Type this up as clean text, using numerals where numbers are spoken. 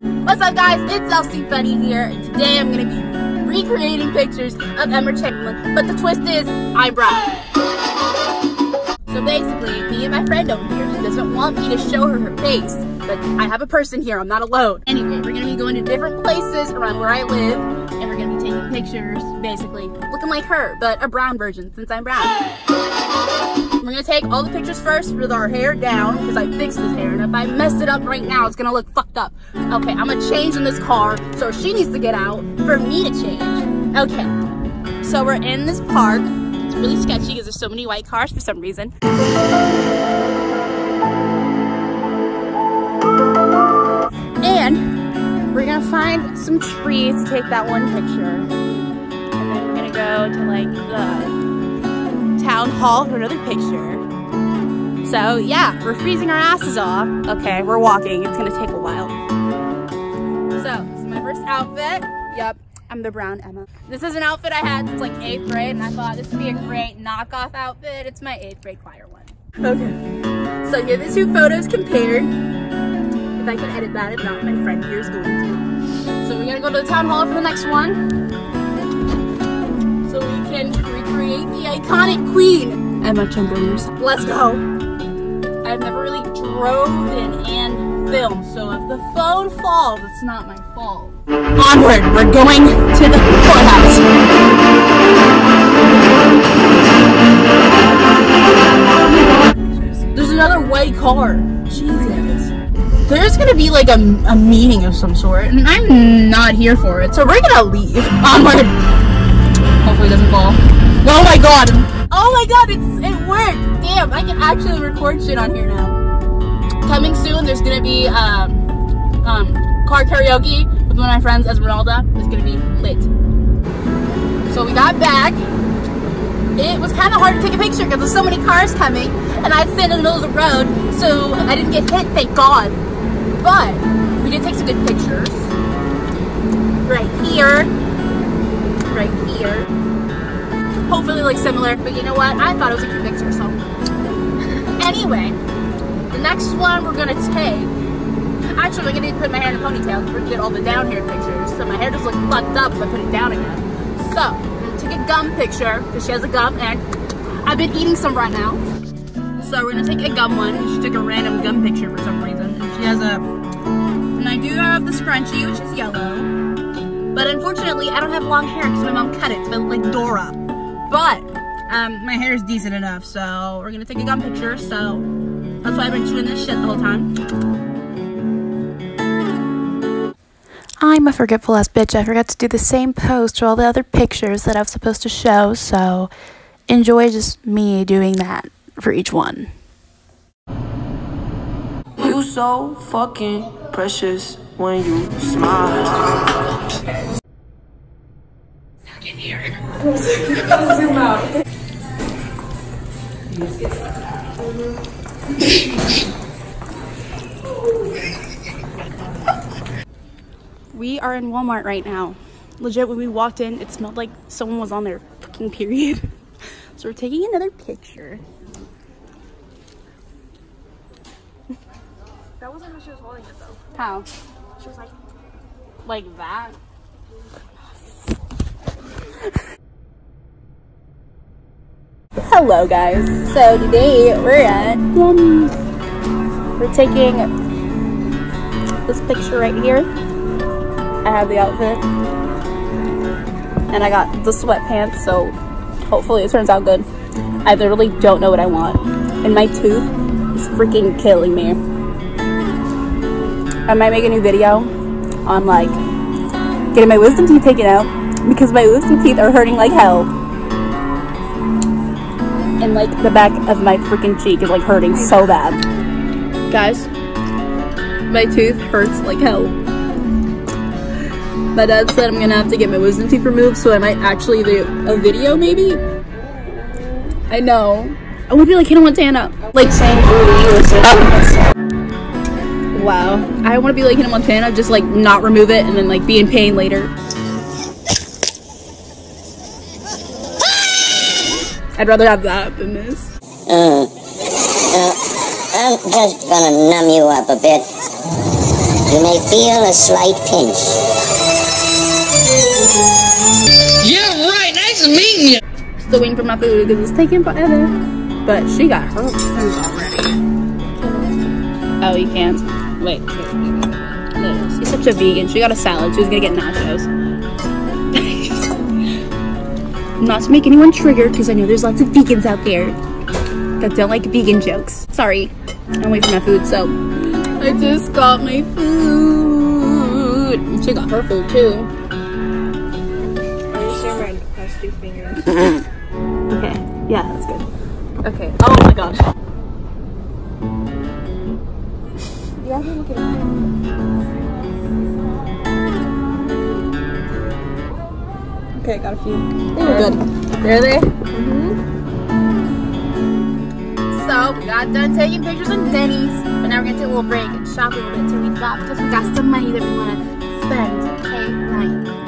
What's up guys, it's LCFunny here, and today I'm going to be recreating pictures of Emma Chamberlain, but the twist is, I brought. So basically, me and my friend over here, she doesn't want me to show her her face, but I have a person here, I'm not alone. Anyway, we're going to be going to different places around where I live, and we're going to be taking pictures, basically, looking like her, but a brown version, since I'm brown. We're gonna take all the pictures first with our hair down, because I fixed this hair, and if I mess it up right now, it's gonna look fucked up. Okay, I'm gonna change in this car, so she needs to get out for me to change. Okay, so we're in this park. It's really sketchy because there's so many white cars for some reason. And we're gonna find some trees to take that one picture. And then we're gonna go to like the town hall for another picture. So yeah, we're freezing our asses off. Okay, we're walking. It's gonna take a while. So this is my first outfit. Yep, I'm the brown Emma. This is an outfit I had since like 8th grade, and I thought this would be a great knockoff outfit. It's my 8th grade choir one. Okay, so here are the two photos compared. If I can edit that, if not, my friend here is going to. So we're gonna go to the town hall for the next one. So we can recreate the iconic queen, Emma Chamberlain. Let's go. I've never really driven and filmed, so if the phone falls, it's not my fault. Onward, we're going to the courthouse. There's another white car. Jesus. There's gonna be like a meeting of some sort, and I'm not here for it, so we're gonna leave. Onward. Hopefully it doesn't fall. Oh my god! Oh my god, it worked! Damn, I can actually record shit on here now. Coming soon, there's gonna be car karaoke with one of my friends, Esmeralda. It's gonna be lit. So we got back. It was kind of hard to take a picture because there's so many cars coming, and I sit in the middle of the road, so I didn't get hit, thank god. But we did take some good pictures. Right here. Right here. Hopefully like similar, but you know what? I thought it was a cute picture, so. Anyway, the next one we're gonna take, actually I'm gonna need to put my hair in a ponytail because we're gonna get all the down hair pictures. So my hair just looks fucked up if I put it down again. So, I'm gonna take a gum picture, because she has a gum and I've been eating some right now. So we're gonna take a gum one. She took a random gum picture for some reason. And she has a, and I do have the scrunchie, which is yellow. But unfortunately, I don't have long hair because my mom cut it, so I look like Dora. But, my hair is decent enough, so we're gonna take a gum picture, so that's why I've been chewing this shit the whole time. I'm a forgetful ass bitch. I forgot to do the same pose to all the other pictures that I was supposed to show, so enjoy just me doing that for each one. You so fucking precious when you smile. In here. Zoom out. We are in Walmart right now. Legit, when we walked in, it smelled like someone was on their fucking period. So we're taking another picture. That wasn't how she was holding it though. How? She was like that. Hello guys, so today we're at Yummy. We're taking this picture right here. I have the outfit and I got the sweatpants, so hopefully it turns out good. I literally don't know what I want, and my tooth is freaking killing me. I might make a new video on like getting my wisdom teeth taken out, because my wisdom teeth are hurting like hell. And like the back of my freaking cheek is like hurting so bad. Guys, my tooth hurts like hell. My dad said I'm gonna have to get my wisdom teeth removed, so I might actually do a video maybe? I know. I would be like Hannah Montana. Like saying wow. I wanna be like Hannah Montana, just like not remove it and then like be in pain later. I'd rather have that than this. I'm just gonna numb you up a bit. You may feel a slight pinch. Yeah, right. Nice meeting you. Still waiting for my food because it's taking forever. But she got her food already. Oh, you can't. Wait. She's such a vegan. She got a salad. She was gonna get nachos. Not to make anyone triggered because I know there's lots of vegans out there that don't like vegan jokes. Sorry. I'm waiting for my food, so I just got my food. She got her food too. I just remembered past two fingers. Okay. Yeah, that's good. Okay. Oh my gosh. You have to look at it. Okay, I got a few. They were good. There they? Mm-hmm. So we got done taking pictures in Denny's. Now we're gonna take a little break and shop a little bit till we drop because we got some money that we wanna spend. Okay, night.